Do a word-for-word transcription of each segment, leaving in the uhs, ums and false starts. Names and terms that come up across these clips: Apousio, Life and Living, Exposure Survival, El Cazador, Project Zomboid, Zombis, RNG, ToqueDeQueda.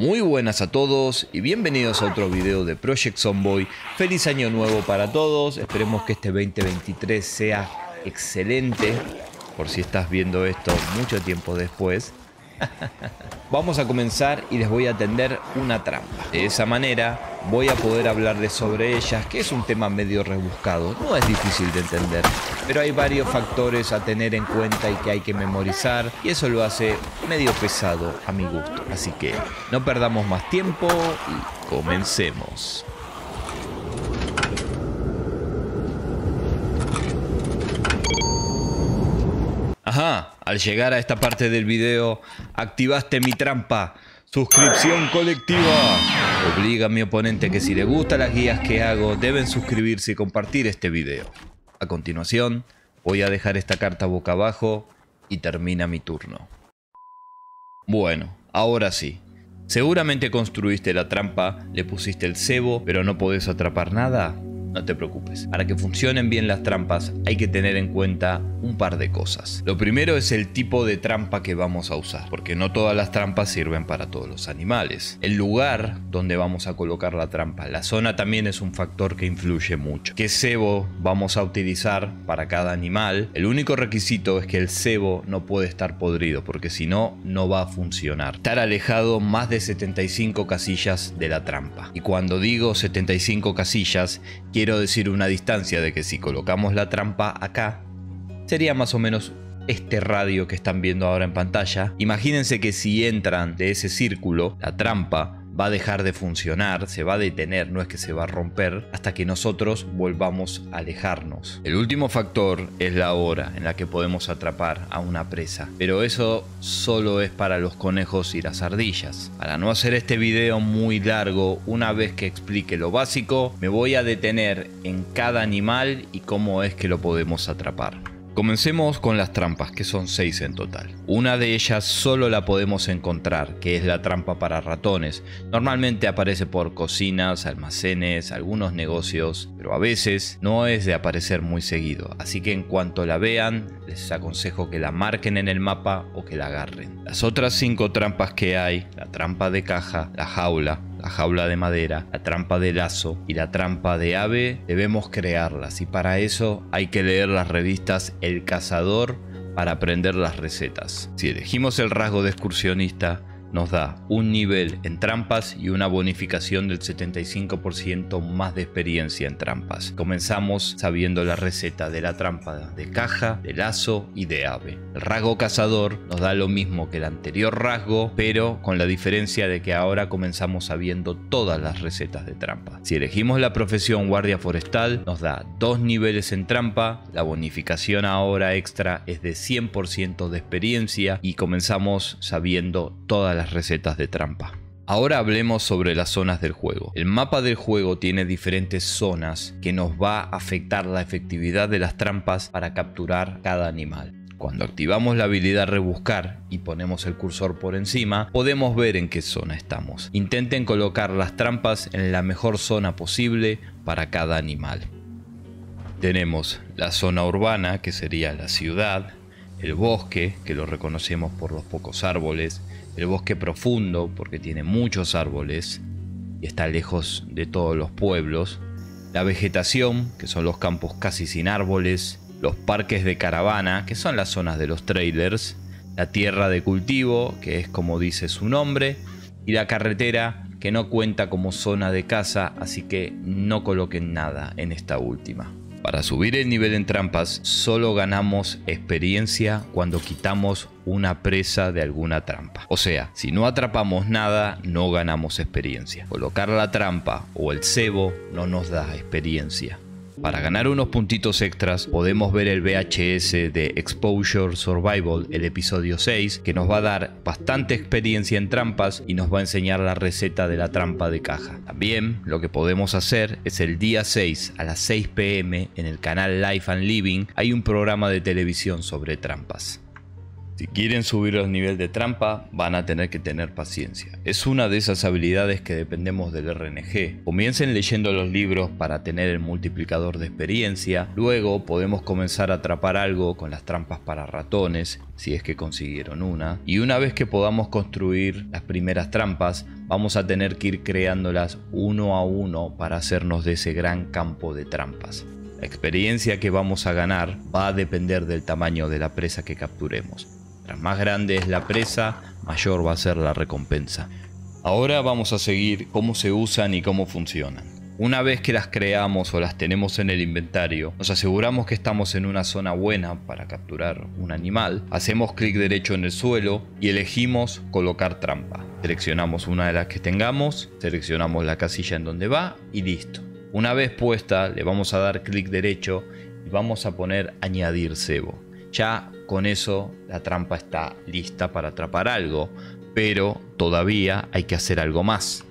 Muy buenas a todos y bienvenidos a otro video de Project Zomboid. Feliz año nuevo para todos, esperemos que este veinte veintitrés sea excelente, por si estás viendo esto mucho tiempo después. Vamos a comenzar y les voy a tender una trampa. De esa manera voy a poder hablarles sobre ellas, que es un tema medio rebuscado, no es difícil de entender, pero hay varios factores a tener en cuenta y que hay que memorizar, y eso lo hace medio pesado a mi gusto. Así que no perdamos más tiempo y comencemos. Ajá, al llegar a esta parte del video, activaste mi trampa. Suscripción colectiva. Obliga a mi oponente que si le gustan las guías que hago, deben suscribirse y compartir este video. A continuación, voy a dejar esta carta boca abajo y termina mi turno. Bueno, ahora sí. Seguramente construiste la trampa, le pusiste el cebo, pero no podés atrapar nada. No te preocupes. Para que funcionen bien las trampas hay que tener en cuenta un par de cosas. Lo primero es el tipo de trampa que vamos a usar, porque no todas las trampas sirven para todos los animales. El lugar donde vamos a colocar la trampa, la zona, también es un factor que influye mucho. ¿Qué cebo vamos a utilizar para cada animal? El único requisito es que el cebo no puede estar podrido, porque si no, no va a funcionar. Estar alejado más de setenta y cinco casillas de la trampa. Y cuando digo setenta y cinco casillas, quiero decir una distancia de que si colocamos la trampa acá, sería más o menos este radio que están viendo ahora en pantalla. Imagínense que si entran de ese círculo, la trampa va a dejar de funcionar, se va a detener, no es que se va a romper, hasta que nosotros volvamos a alejarnos. El último factor es la hora en la que podemos atrapar a una presa, pero eso solo es para los conejos y las ardillas. Para no hacer este video muy largo, una vez que explique lo básico, me voy a detener en cada animal y cómo es que lo podemos atrapar. Comencemos con las trampas, que son seis en total. Una de ellas solo la podemos encontrar, que es la trampa para ratones. Normalmente aparece por cocinas, almacenes, algunos negocios, pero a veces no es de aparecer muy seguido. Así que en cuanto la vean, les aconsejo que la marquen en el mapa o que la agarren. Las otras cinco trampas que hay, la trampa de caja, la jaula, la jaula de madera, la trampa de lazo y la trampa de ave, debemos crearlas, y para eso hay que leer las revistas El Cazador para aprender las recetas. Si elegimos el rasgo de excursionista, nos da un nivel en trampas y una bonificación del setenta y cinco por ciento más de experiencia en trampas. Comenzamos sabiendo la receta de la trampa de caja, de lazo y de ave. El rasgo cazador nos da lo mismo que el anterior rasgo, pero con la diferencia de que ahora comenzamos sabiendo todas las recetas de trampa. Si elegimos la profesión guardia forestal, nos da dos niveles en trampa, la bonificación ahora extra es de cien por ciento de experiencia y comenzamos sabiendo todas las las recetas de trampa. Ahora hablemos sobre las zonas del juego. El mapa del juego tiene diferentes zonas que nos va a afectar la efectividad de las trampas para capturar cada animal. Cuando activamos la habilidad rebuscar y ponemos el cursor por encima, podemos ver en qué zona estamos. Intenten colocar las trampas en la mejor zona posible para cada animal. Tenemos la zona urbana, que sería la ciudad, el bosque, que lo reconocemos por los pocos árboles, el bosque profundo porque tiene muchos árboles y está lejos de todos los pueblos, la vegetación, que son los campos casi sin árboles, los parques de caravana, que son las zonas de los trailers, la tierra de cultivo, que es como dice su nombre, y la carretera, que no cuenta como zona de caza, así que no coloquen nada en esta última. Para subir el nivel en trampas, solo ganamos experiencia cuando quitamos una presa de alguna trampa. O sea, si no atrapamos nada, no ganamos experiencia. Colocar la trampa o el cebo no nos da experiencia. Para ganar unos puntitos extras, podemos ver el V H S de Exposure Survival, el episodio seis, que nos va a dar bastante experiencia en trampas y nos va a enseñar la receta de la trampa de caja. También lo que podemos hacer es el día seis a las seis p m en el canal Life and Living hay un programa de televisión sobre trampas. Si quieren subir el nivel de trampa, van a tener que tener paciencia. Es una de esas habilidades que dependemos del R N G. Comiencen leyendo los libros para tener el multiplicador de experiencia. Luego podemos comenzar a atrapar algo con las trampas para ratones, si es que consiguieron una. Y una vez que podamos construir las primeras trampas, vamos a tener que ir creándolas uno a uno para hacernos de ese gran campo de trampas. La experiencia que vamos a ganar va a depender del tamaño de la presa que capturemos. Mientras más grande es la presa, mayor va a ser la recompensa. Ahora vamos a seguir cómo se usan y cómo funcionan. Una vez que las creamos o las tenemos en el inventario, nos aseguramos que estamos en una zona buena para capturar un animal. Hacemos clic derecho en el suelo y elegimos colocar trampa. Seleccionamos una de las que tengamos, seleccionamos la casilla en donde va y listo. Una vez puesta, le vamos a dar clic derecho y vamos a poner añadir cebo. Ya con eso la trampa está lista para atrapar algo, pero todavía hay que hacer algo más.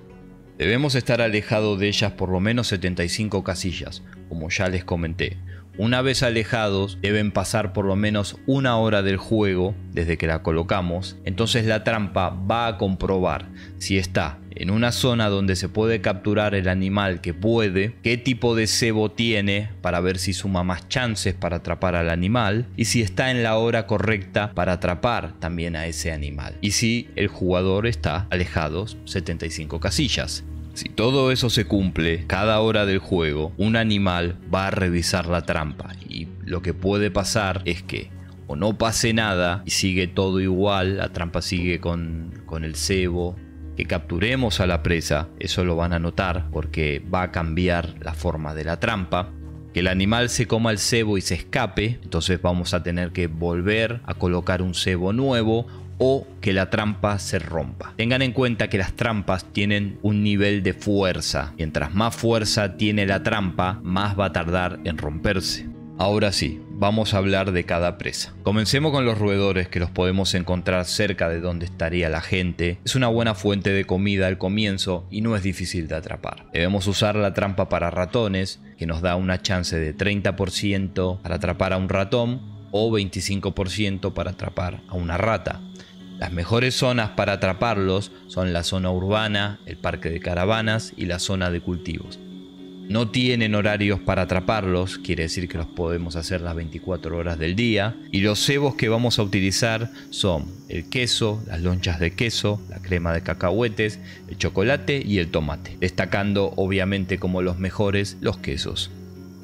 Debemos estar alejados de ellas por lo menos setenta y cinco casillas, como ya les comenté. Una vez alejados, deben pasar por lo menos una hora del juego desde que la colocamos. Entonces la trampa va a comprobar si está en una zona donde se puede capturar el animal que puede, qué tipo de cebo tiene para ver si suma más chances para atrapar al animal, y si está en la hora correcta para atrapar también a ese animal, y si el jugador está alejado setenta y cinco casillas. Si todo eso se cumple, cada hora del juego, un animal va a revisar la trampa y lo que puede pasar es que o no pase nada y sigue todo igual, la trampa sigue con, con el cebo, que capturemos a la presa, eso lo van a notar porque va a cambiar la forma de la trampa, que el animal se coma el cebo y se escape, entonces vamos a tener que volver a colocar un cebo nuevo, o que la trampa se rompa. Tengan en cuenta que las trampas tienen un nivel de fuerza. Mientras más fuerza tiene la trampa, más va a tardar en romperse. Ahora sí, vamos a hablar de cada presa. Comencemos con los roedores, que los podemos encontrar cerca de donde estaría la gente. Es una buena fuente de comida al comienzo y no es difícil de atrapar. Debemos usar la trampa para ratones, que nos da una chance de treinta por ciento para atrapar a un ratón o veinticinco por ciento para atrapar a una rata. Las mejores zonas para atraparlos son la zona urbana, el parque de caravanas y la zona de cultivos. No tienen horarios para atraparlos, quiere decir que los podemos hacer las veinticuatro horas del día. Y los cebos que vamos a utilizar son el queso, las lonchas de queso, la crema de cacahuetes, el chocolate y el tomate. Destacando obviamente como los mejores los quesos.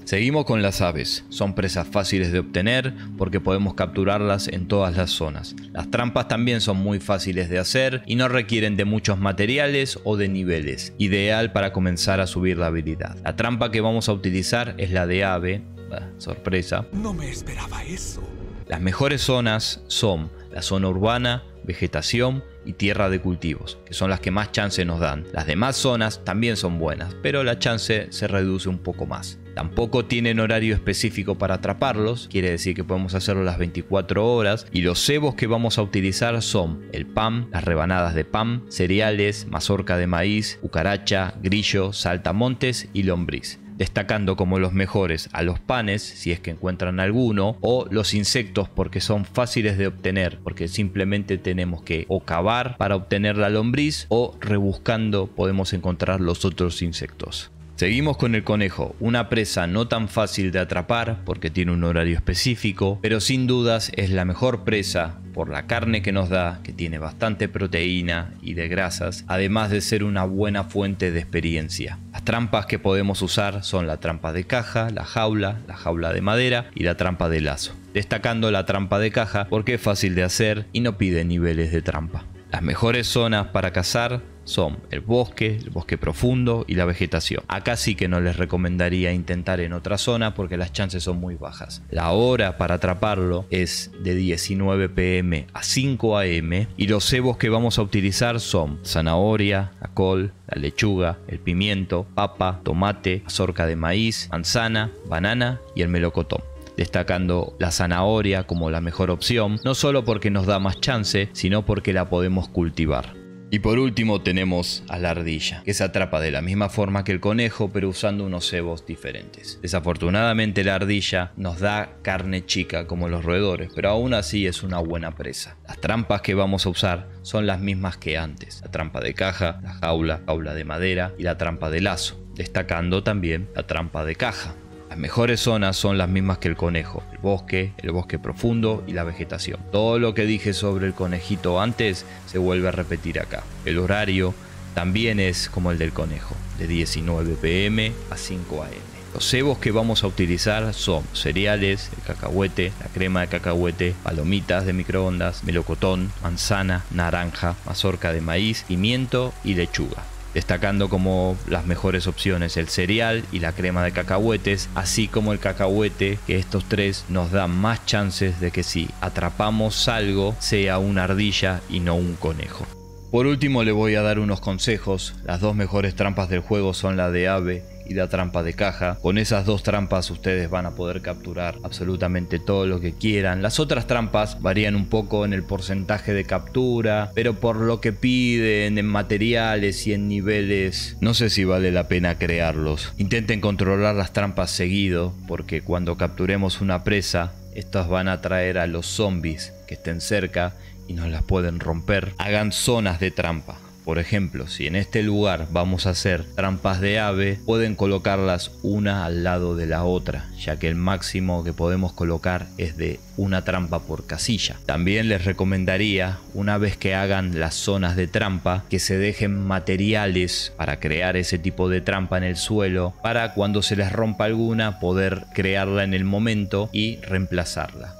Seguimos con las aves, son presas fáciles de obtener porque podemos capturarlas en todas las zonas. Las trampas también son muy fáciles de hacer y no requieren de muchos materiales o de niveles, ideal para comenzar a subir la habilidad. La trampa que vamos a utilizar es la de ave, bah, sorpresa. No me esperaba eso. Las mejores zonas son la zona urbana, vegetación y tierra de cultivos, que son las que más chance nos dan. Las demás zonas también son buenas, pero la chance se reduce un poco más. Tampoco tienen horario específico para atraparlos, quiere decir que podemos hacerlo las veinticuatro horas, y los cebos que vamos a utilizar son el pan, las rebanadas de pan, cereales, mazorca de maíz, cucaracha, grillo, saltamontes y lombriz. Destacando como los mejores a los panes, si es que encuentran alguno, o los insectos porque son fáciles de obtener, porque simplemente tenemos que o cavar para obtener la lombriz o rebuscando podemos encontrar los otros insectos. Seguimos con el conejo, una presa no tan fácil de atrapar porque tiene un horario específico, pero sin dudas es la mejor presa por la carne que nos da, que tiene bastante proteína y de grasas, además de ser una buena fuente de experiencia. Las trampas que podemos usar son la trampa de caja, la jaula, la jaula de madera y la trampa de lazo. Destacando la trampa de caja porque es fácil de hacer y no pide niveles de trampa. Las mejores zonas para cazar son el bosque, el bosque profundo y la vegetación. Acá sí que no les recomendaría intentar en otra zona porque las chances son muy bajas. La hora para atraparlo es de diecinueve pm a cinco am y los cebos que vamos a utilizar son zanahoria, la col, la lechuga, el pimiento, papa, tomate, mazorca de maíz, manzana, banana y el melocotón. Destacando la zanahoria como la mejor opción, no solo porque nos da más chance, sino porque la podemos cultivar. Y por último tenemos a la ardilla, que se atrapa de la misma forma que el conejo, pero usando unos cebos diferentes. Desafortunadamente la ardilla nos da carne chica como los roedores, pero aún así es una buena presa. Las trampas que vamos a usar son las mismas que antes: la trampa de caja, la jaula, jaula de madera y la trampa de lazo, destacando también la trampa de caja. Las mejores zonas son las mismas que el conejo: el bosque, el bosque profundo y la vegetación. Todo lo que dije sobre el conejito antes se vuelve a repetir acá. El horario también es como el del conejo, de diecinueve p m a cinco a m Los cebos que vamos a utilizar son cereales, el cacahuete, la crema de cacahuete, palomitas de microondas, melocotón, manzana, naranja, mazorca de maíz, pimiento y lechuga. Destacando como las mejores opciones el cereal y la crema de cacahuetes, así como el cacahuete, que estos tres nos dan más chances de que si atrapamos algo sea una ardilla y no un conejo. Por último le voy a dar unos consejos. Las dos mejores trampas del juego son la de ave y la trampa de caja. Con esas dos trampas ustedes van a poder capturar absolutamente todo lo que quieran. Las otras trampas varían un poco en el porcentaje de captura, pero por lo que piden en materiales y en niveles, no sé si vale la pena crearlos. Intenten controlar las trampas seguido, porque cuando capturemos una presa, estas van a atraer a los zombies que estén cerca y nos las pueden romper. Hagan zonas de trampa. Por ejemplo, si en este lugar vamos a hacer trampas de ave, pueden colocarlas una al lado de la otra, ya que el máximo que podemos colocar es de una trampa por casilla. También les recomendaría, una vez que hagan las zonas de trampa, que se dejen materiales para crear ese tipo de trampa en el suelo, para cuando se les rompa alguna poder crearla en el momento y reemplazarla.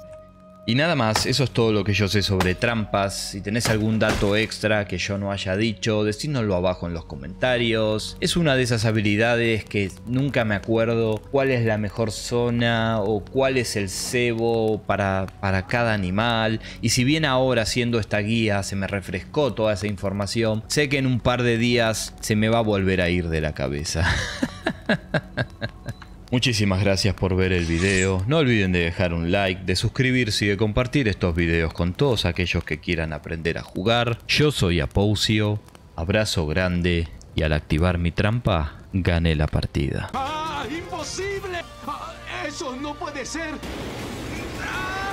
Y nada más, eso es todo lo que yo sé sobre trampas. Si tenés algún dato extra que yo no haya dicho, decídnoslo abajo en los comentarios. Es una de esas habilidades que nunca me acuerdo cuál es la mejor zona o cuál es el cebo para, para cada animal. Y si bien ahora haciendo esta guía se me refrescó toda esa información, sé que en un par de días se me va a volver a ir de la cabeza. Muchísimas gracias por ver el video, no olviden de dejar un like, de suscribirse y de compartir estos videos con todos aquellos que quieran aprender a jugar. Yo soy Apousio, abrazo grande y al activar mi trampa, gané la partida. ¡Ah, imposible! ¡Ah, eso no puede ser! ¡Ah!